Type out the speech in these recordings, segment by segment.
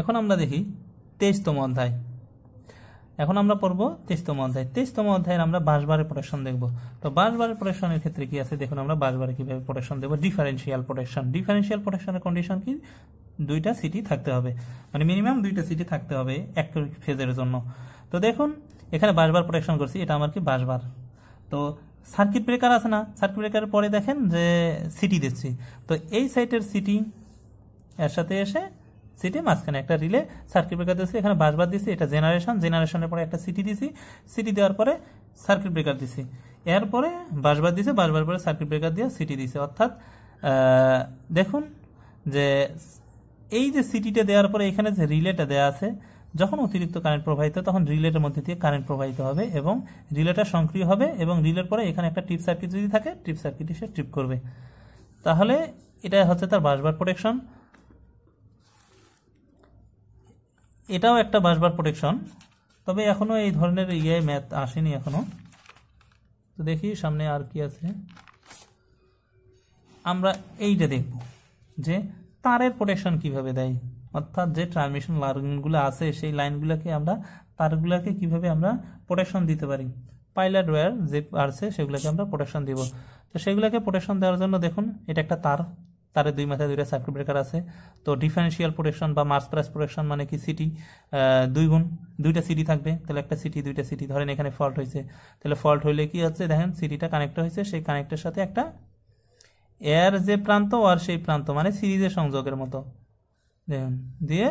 এখন আমরা দেখি 23তম অধ্যায়। এখন আমরা পড়ব 23তম অধ্যায়। 23তম অধ্যায়ের আমরা বাসবারে প্রোটেকশন দেখব। তো বাসবারে প্রোটেকশনের ক্ষেত্রে কি আছে দেখুন, আমরা বাসবারে কিভাবে প্রোটেকশন দেব। ডিফারেনশিয়াল প্রোটেকশন, ডিফারেনশিয়াল প্রোটেকশনের কন্ডিশন কি, দুইটা সিটি থাকতে হবে, মানে মিনিমাম দুইটা সিটি থাকতে হবে এক ফেজের জন্য। তো দেখুন এখানে বাসবার প্রোটেকশন করছি, এটা আমার কি বাসবার। তো সার্কিট ব্রেকার আছে না, সার্কিট ব্রেকারের পরে দেখেন যে সিটি দিচ্ছি, তো এই সাইটের সিটি এর সাথে এসে সিটি মাঝখানে একটা রিলে সার্কিট ব্রেকার দিচ্ছি, এখানে বাসবার দিচ্ছি, এটা জেনারেশন, জেনারেশনের পরে একটা সিটি দিছি, সিটি দেওয়ার পরে সার্কিট ব্রেকার দিছি, এরপরে বাসবার দিছে, বাসবার পরে সার্কিট ব্রেকার দিয়ে সিটি দিছে। অর্থাৎ দেখুন যে এই যে সিটিটা দেওয়ার পরে এখানে যে রিলেটা দেওয়া আছে, যখন অতিরিক্ত কারেন্ট প্রবাহিত তখন রিলেটার মধ্যে দিয়ে কারেন্ট প্রবাহিত হবে এবং রিলেটা সক্রিয় হবে, এবং রিলের পরে এখানে একটা ট্রিপ সার্কিট যদি থাকে ট্রিপ সার্কিট সে ট্রিপ করবে। তাহলে এটা হচ্ছে তার বাসবার প্রোটেকশন, এটাও একটা বাসবার প্রোটেকশন। তবে এখনো এই ধরনের ইয়ে ম্যাথ আসেনি এখনো, তো দেখি সামনে আর কি আছে। আমরা এইটা দেখব যে তারের প্রোটেকশন কিভাবে দেয়, অর্থাৎ যে ট্রান্সমিশন লাইনগুলো আছে সেই লাইনগুলোকে আমরা তারগুলোকে কিভাবে আমরা প্রোটেকশন দিতে পারি। পাইলার ওয়্যার যে আছে সেগুলোকে আমরা প্রোটেকশন দিব। তো সেগুলোকে প্রোটেকশন দেওয়ার জন্য দেখুন এটা একটা তার, তারের দুই মাথায় দুইটা সার্কিট ব্রেকার আছে। তো ডিফারেনশিয়াল প্রোটেকশন বা মাস প্রাইস প্রোটেকশন মানে কি, সিটি দুই গুণ, দুইটা সিটি থাকবে, তাহলে একটা সিটি দুইটা সিটি, ধরেন এখানে ফল্ট হয়েছে, তাহলে ফল্ট হইলে কি হচ্ছে দেখেন সিটিটা কানেক্ট হয়েছে, সেই কানেক্টের সাথে একটা এর যে প্রান্ত আর সেই প্রান্ত মানে সিরিজের সংযোগের মতো দেখুন দিয়ে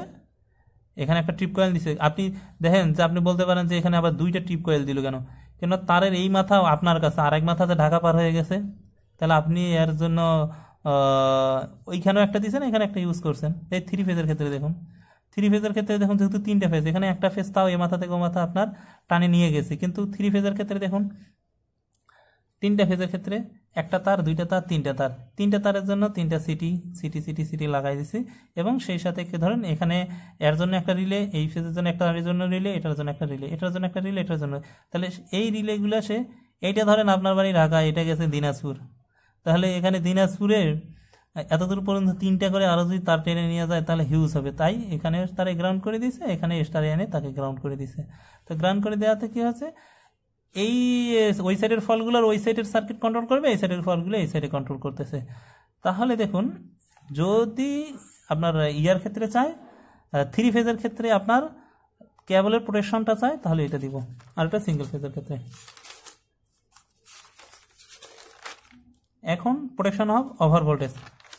এখানে একটা ট্রিপ কয়েল দিছে। আপনি দেখেন যে আপনি বলতে পারেন যে এখানে আবার দুইটা ট্রিপ কয়েল দিল কেন, কেন তারের এই মাথা আপনার কাছে আর এক মাথাতে ঢাকা পার হয়ে গেছে, তাহলে আপনি এর জন্য ওইখানেও একটা দিয়েছেন এখানে একটা ইউজ করছেন। এই থ্রি ফেজের ক্ষেত্রে দেখুন, থ্রি ফেজের ক্ষেত্রে দেখুন যেহেতু তিনটা ফেজ, এখানে একটা ফেজ তাও এ মাথা থেকে ও মাথা আপনার টানে নিয়ে গেছে, কিন্তু থ্রি ফেজের ক্ষেত্রে দেখুন তিনটা ফেজের ক্ষেত্রে একটা তার দুইটা তার তিনটা তার, তিনটা তারের জন্য তিনটা সিটি সিটি সিটি সিটি লাগাই দিছি, এবং সেই সাথে ধরেন এখানে এর জন্য একটা রিলে, এই ফেজের জন্য একটা, এর জন্য রিলে, এটার জন্য একটা রিলে, এটার জন্য একটা রিলে, এটার জন্য, তাহলে এই রিলেগুলো সে এইটা ধরেন আপনার বাড়ি ঢাকা, এটা গেছে দিনাজপুর, তাহলে এখানে দিনাজপুরের এতদূর পর্যন্ত তিনটা করে আরও যদি তার টেনে নিয়ে যায় তাহলে হিউজ হবে, তাই এখানে তারে গ্রাউন্ড করে দিয়েছে, এখানে স্টারে এনে তাকে গ্রাউন্ড করে দিয়েছে। তো গ্রাউন্ড করে দেওয়াতে কী হচ্ছে এই ওই সাইডের ফলগুলো ওই সাইডের সার্কিট কন্ট্রোল করবে, এই সাইডের ফলগুলো এই সাইডে কন্ট্রোল করতেছে। তাহলে দেখুন যদি আপনার ইয়ার ক্ষেত্রে চায়, থ্রি ফেজের ক্ষেত্রে আপনার কেবলের প্রোটেকশনটা চায়, তাহলে এটা দিব, আর এটা সিঙ্গেল ফেজের ক্ষেত্রে। এখন প্রোটেকশন অফ ওভার ভোল্টেজ,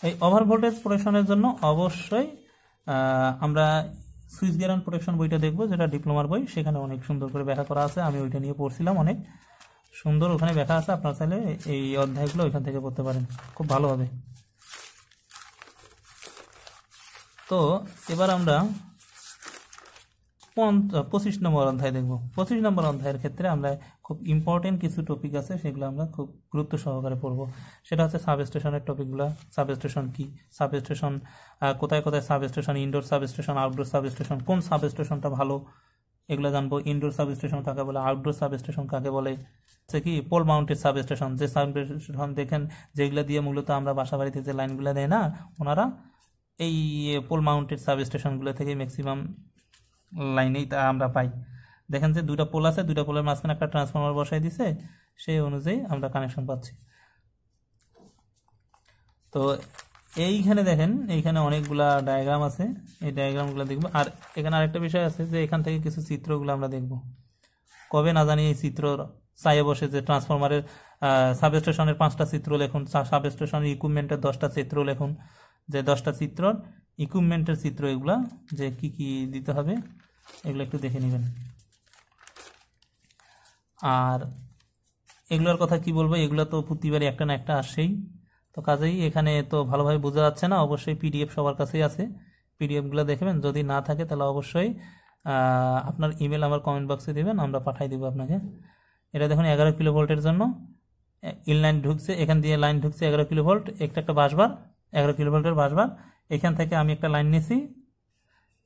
এই ওভার ভোল্টেজ প্রোটেকশনের জন্য অবশ্যই আমরা সুইচ গিয়ার অ্যান্ড প্রোটেকশন বইটা দেখবো, যেটা ডিপ্লোমার বই, সেখানে অনেক সুন্দর করে ব্যাখ্যা করা আছে, আমি ওইটা নিয়ে পড়ছিলাম, অনেক সুন্দর ওখানে ব্যাখ্যা আছে, আপনার চাইলে এই অধ্যায়গুলো ওইখান থেকে পড়তে পারেন, খুব ভালো হবে। তো এবার আমরা 25 নম্বর অধ্যায় দেখব। 25 নম্বর অধ্যায়ের ক্ষেত্রে আমরা খুব ইম্পর্টেন্ট কিছু টপিক আছে, সেগুলো আমরা খুব গুরুত্ব সহকারে পড়ব। সেটা হচ্ছে সাবস্টেশনের টপিকগুলো, সাবস্টেশন কি, সাবস্টেশন কোথায় কোথায় substation, indoor substation, outdoor substation, কোন সাবস্টেশনটা ভালো এগুলো জানবো, ইনডোর সাবস্টেশন কাকে বলে, আউটডোর সাবস্টেশন কাকে বলে, সে কি পোল মাউন্টেড সাবস্টেশন, যে সাবস্টেশন দেখেন যেগুলো দিয়ে মূলত আমরা বাসাবাড়িতে যে লাইনগুলো দেয় না, ওনারা এই পোল মাউন্টেড সাবস্টেশনগুলো থেকে ম্যাক্সিমাম লাইনেই তা আমরা পাই। দেখেন যে দুটা পোল আছে, দুটা পোলের মাঝখানে একটা ট্রান্সফরমার বসাই দিছে, সেই অনুযায়ী আমরা কানেকশন পাচ্ছি। তো এইখানে দেখেন এইখানে অনেকগুলা ডায়াগ্রাম আছে, এই ডায়াগ্রামগুলো দেখব। আর এখানে আরেকটা বিষয় আছে যে এখান থেকে কিছু চিত্রগুলো আমরা দেখব, কবে না জানি এই চিত্র চাইয়ে বসে যে ট্রান্সফরমারের সাবস্টেশনের 5টা চিত্র লেখুন, সাবস্টেশনের ইকুইপমেন্টের 10টা চিত্র লেখুন, যে 10টা চিত্র ইকুইপমেন্টের চিত্র, এগুলা যে কি কি দিতে হবে এগুলো একটু দেখে নেবেন। আর এগুলোর কথা কি বলবো, এগুলো তো প্রতিবারই একটা না একটা আসেই, তো কাজেই এখানে তো ভালোভাবে বোঝা যাচ্ছে না, অবশ্যই পিডিএফ সবার কাছেই আছে, পিডিএফগুলো দেখবেন, যদি না থাকে তাহলে অবশ্যই আপনার ইমেল আমার কমেন্ট বক্সে দেবেন, আমরা পাঠিয়ে দেবো আপনাকে। এটা দেখুন 11 কিলোভোল্টের জন্য ইনলাইন ঢুকছে, এখান দিয়ে লাইন ঢুকছে 11 কিলোভোল্ট, একটা বাসবার 11 কিলোভোল্টের বাসবার, এখান থেকে আমি একটা লাইন নিয়েছি,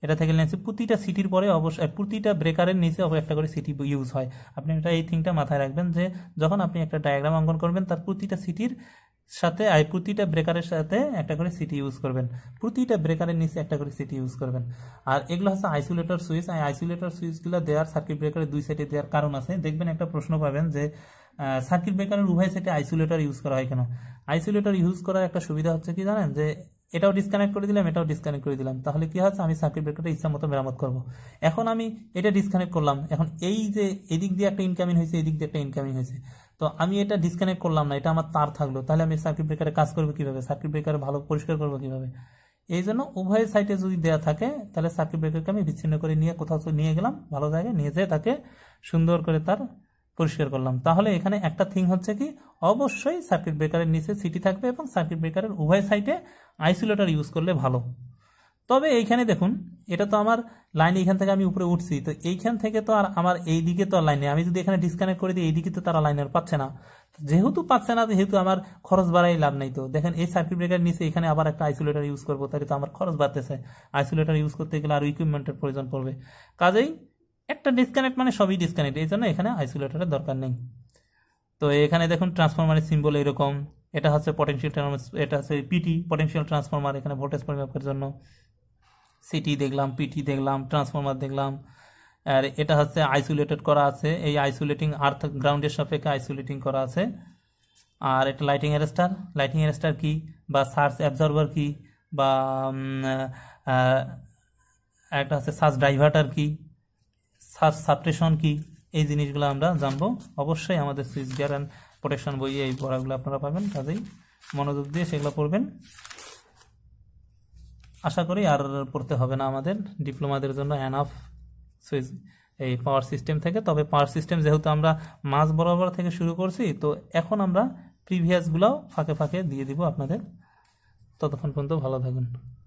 এটা থেকে নিয়েছি, প্রতিটা সিটির পরে অবশ্যই প্রতিটা ব্রেকারের নিচে একটা করে সিটি ইউজ হয়। আপনি এটা এই থিংটা মাথায় রাখবেন যে যখন আপনি একটা ডায়াগ্রাম অঙ্কন করবেন তার প্রতিটা সিটির সাথে আই প্রতিটা ব্রেকারের সাথে একটা করে সিটি ইউজ করবেন, প্রতিটা ব্রেকারের নিচে একটা করে সিটি ইউজ করবেন। আর এগুলো হচ্ছে আইসোলেটর সুইচ। আইসোলেটর সুইচগুলো দেওয়ার সার্কিট ব্রেকারের দুই সাইডে দেওয়ার কারণ আছে। দেখবেন একটা প্রশ্ন পাবেন যে সার্কিট ব্রেকারের উভয় সাইডে আইসোলেটর ইউজ করা হয় কেন। আইসোলেটর ইউজ করার একটা সুবিধা হচ্ছে কি জানেন, যে এটাও ডিসকানেক্ট করে দিলাম এটাও ডিসকানেক্ট করে দিলাম, তাহলে কি হচ্ছে আমি সার্কিট ব্রেকারটা ইচ্ছা মতো মেরামত করবো। এখন আমি এটা ডিসকানেক্ট করলাম, এখন এই যে এদিক দিয়ে একটা ইনকামিং হয়েছে এদিক দিয়ে একটা ইনকামিং হয়েছে, তো আমি এটা ডিসকানেক্ট করলাম না, এটা আমার তার থাকলো, তাহলে আমি সার্কিট ব্রেকারে কাজ করবো কিভাবে, সার্কিট ব্রেকার ভালো পরিষ্কার করবো কিভাবে। এই জন্য উভয় সাইডে যদি দেওয়া থাকে তাহলে সার্কিট ব্রেকারকে আমি বিচ্ছিন্ন করে নিয়ে কোথাও নিয়ে গেলাম ভালো জায়গায়, নিয়ে যেয়ে তাকে সুন্দর করে তার পরিষ্কার করলাম। তাহলে এখানে একটা থিং হচ্ছে কি, অবশ্যই সার্কিট ব্রেকারের নিচে সিটি থাকবে এবং সার্কিট ব্রেকারের উভয় সাইডে আইসোলেটর ইউজ করলে ভালো। তবে এইখানে দেখুন এটা তো আমার লাইন, এইখান থেকে আমি উপরে উঠছি, তো এইখান থেকে তো আর আমার এই দিকে তো লাইন নেই, আমি যদি এখানে ডিসকানেক্ট করে দিই এইদিকে তো তারা লাইন আর পাচ্ছে না, যেহেতু পাচ্ছে না যেহেতু আমার খরচ বাড়াই লাভ নাই। তো দেখেন এই সার্কিট ব্রেকার নিচে এখানে আবার একটা আইসোলেটর ইউজ করবো, তাহলে তো আমার খরচ বাড়তেছে, আইসোলেটর ইউজ করতে গেলে আর ইকুইপমেন্টের প্রয়োজন পড়বে, কাজেই একটা ডিসকানেক্ট মানে সবই ডিসকানেক্ট, এই জন্য এখানে আইসোলেটরের দরকার নেই। তো এখানে দেখুন ট্রান্সফরমারের সিম্বল এরকম, এটা হচ্ছে পটেনশিয়াল ট্রান্সফরমার, এটা হচ্ছে পিটি পটেনশিয়াল ট্রান্সফরমার, এখানে ভোল্টেজ পরিমাপের জন্য সিটি দেখলাম, পিটি দেখলাম, ট্রান্সফরমার দেখলাম। আর এটা হচ্ছে আইসোলেটেড করা আছে, এই আইসোলেটিং আর্থ গ্রাউন্ডের সাপেক্ষে আইসোলেটিং করা আছে। আর এটা লাইটিং অ্যারেস্টার, লাইটিং অ্যারেস্টার কি বা সার্জ অ্যাবজর্ভার কি বা একটা হচ্ছে সার্জ ডাইভার্টার কি, সার্জ সাপ্রেশন কি, এই জিনিসগুলো আমরা জানবো। অবশ্যই আমাদের সুইচ গিয়ার অ্যান্ড প্রোটেকশন বইয়ে এই পড়াগুলো আপনারা পাবেন, কাজেই মনোযোগ দিয়ে সেগুলো পড়বেন। আশা করি আর পড়তে হবে না আমাদের, ডিপ্লোমাদের জন্য এনাফ সুইচ এই পাওয়ার সিস্টেম থেকে। তবে পাওয়ার সিস্টেম যেহেতু আমরা মাঝ বরাবর থেকে শুরু করছি, তো এখন আমরা প্রিভিয়াসগুলোও ফাঁকে ফাঁকে দিয়ে দিব আপনাদের। ততক্ষণ পর্যন্ত ভালো থাকুন।